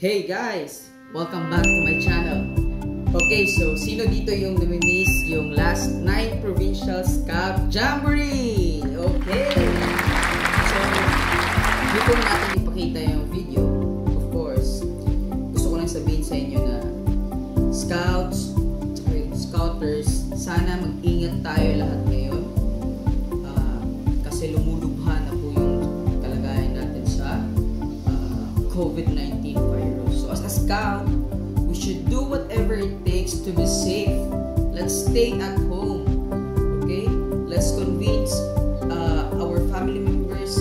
Hey guys! Welcome back to my channel. Okay, so sino dito yung namimiss yung last 9 Provincial Scout Jamboree? Okay! So, dito natin ipakita yung video. Of course, gusto ko lang sabihin sa inyo na Scouts, Scouters, sana mag-ingat tayo lahat ngayon. Kasi lumulubha na po yung kalagayan natin sa COVID-19 virus. So as a scout, we should do whatever it takes to be safe. Let's stay at home, okay? Let's convince our family members,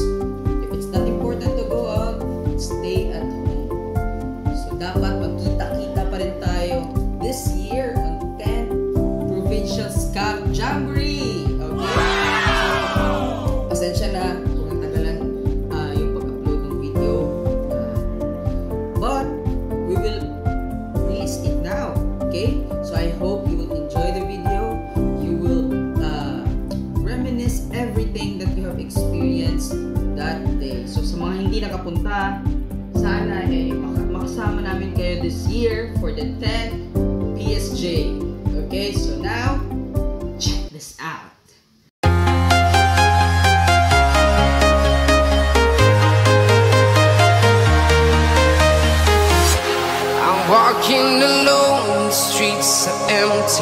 if it's not important to go out, stay at home. So dapat magkita-kita pa rin tayo this year on 10th Provincial Scout Jamboree, okay? Wow! Pasensya na kung natagalan yung pag-upload ng video. But we will release it now, okay? So I hope you will enjoy the video. You will reminisce everything that you have experienced that day. So sa mga hindi nakapunta, sana eh makasama namin kayo this year for the 10th PSJ. Okay, so now, check this out. Walking alone, the streets are empty.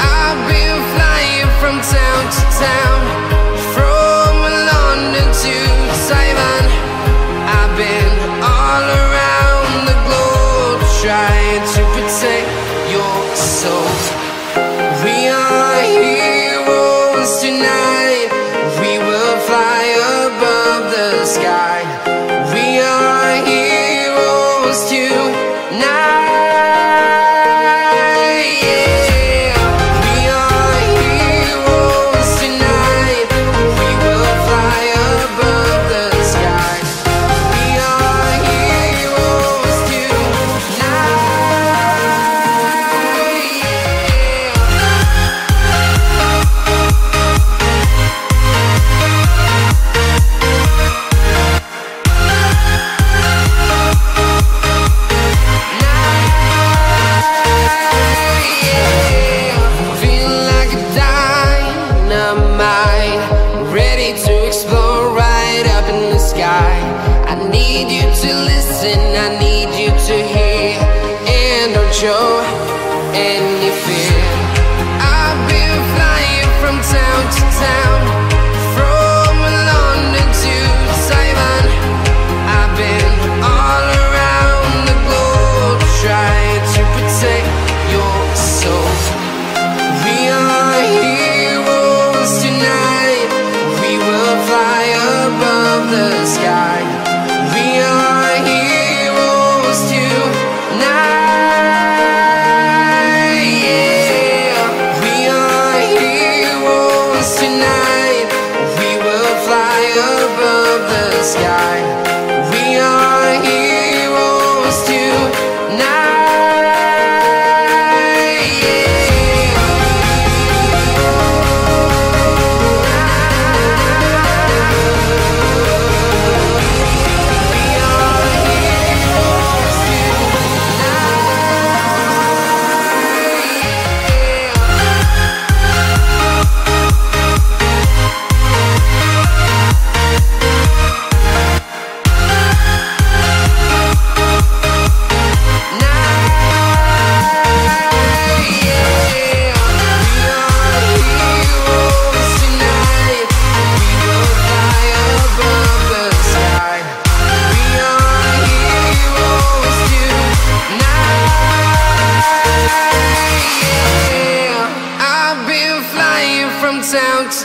I've been flying from town to town, from London to Taiwan. I've been all around the globe, trying to protect your soul. We are heroes tonight. We will fly above the sky. We are heroes tonight. Yeah. We are heroes tonight. We will fly above the sky. We are heroes tonight. Yeah. I need you to hear, and don't show any fear. I've been flying from town to town, from London to Taiwan. I've been all around the globe, trying to protect your soul. We are heroes tonight. We will fly above the sky. Town to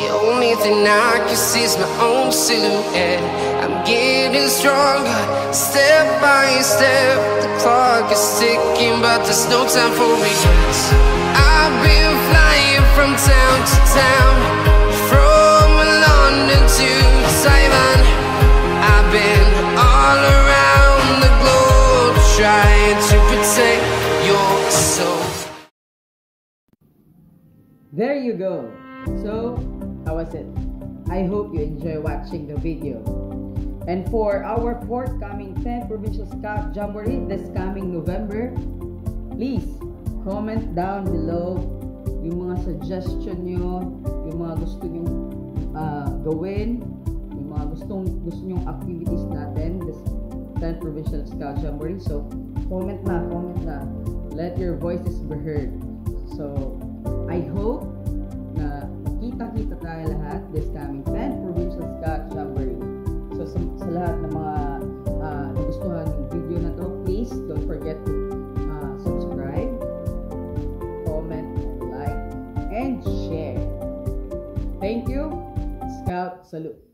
The only breathing, I can see my own silhouette. I'm getting stronger, step by step. The clock is ticking, but there's no time for me. I've been flying from town to town, from London to Taiwan. I've been all around the globe, trying to protect your soul. There you go. So, how was it? I hope you enjoy watching the video. And for our forthcoming 10th Provincial Scout Jamboree this coming November, please comment down below yung mga suggestion nyo, yung mga gusto nyong gawin, yung mga gusto nyong activities natin this 10th Provincial Scout Jamboree. So, comment na. Let your voices be heard. So, I hope na kita-kita tayo lahat this coming 10th Provincial Scout Jamboree. So sa lahat ng mga nagustuhan yung video na to, please don't forget to subscribe, comment, like, and share. Thank you. Scout salute.